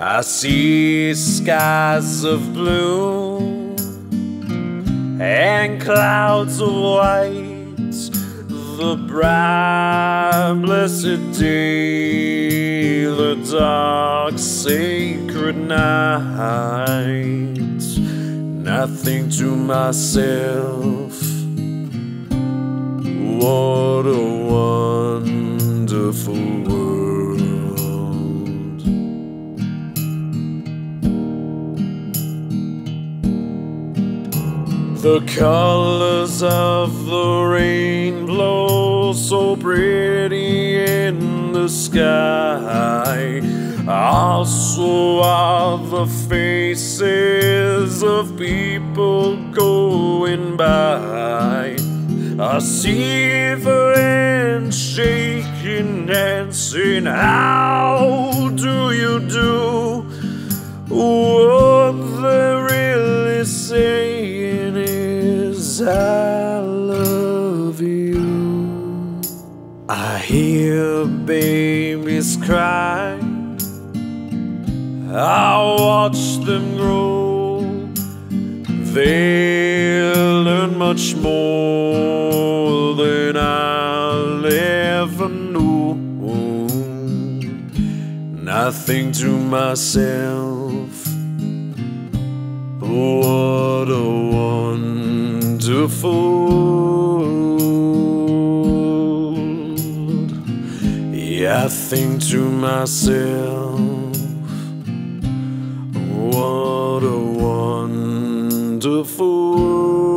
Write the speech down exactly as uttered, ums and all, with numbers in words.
I see skies of blue and clouds of white, the bright blessed day, the dark sacred night. Nothing to myself, what a wonderful world. The colors of the rainbow, so pretty in the sky, also are the faces of people going by. I see the hands shaking and saying, how do you do? What they're really saying, I love you. I hear babies cry, I watch them grow. They learn much more than I'll ever know. Nothing to myself, what a fold. Yeah, I think to myself, what a wonderful world.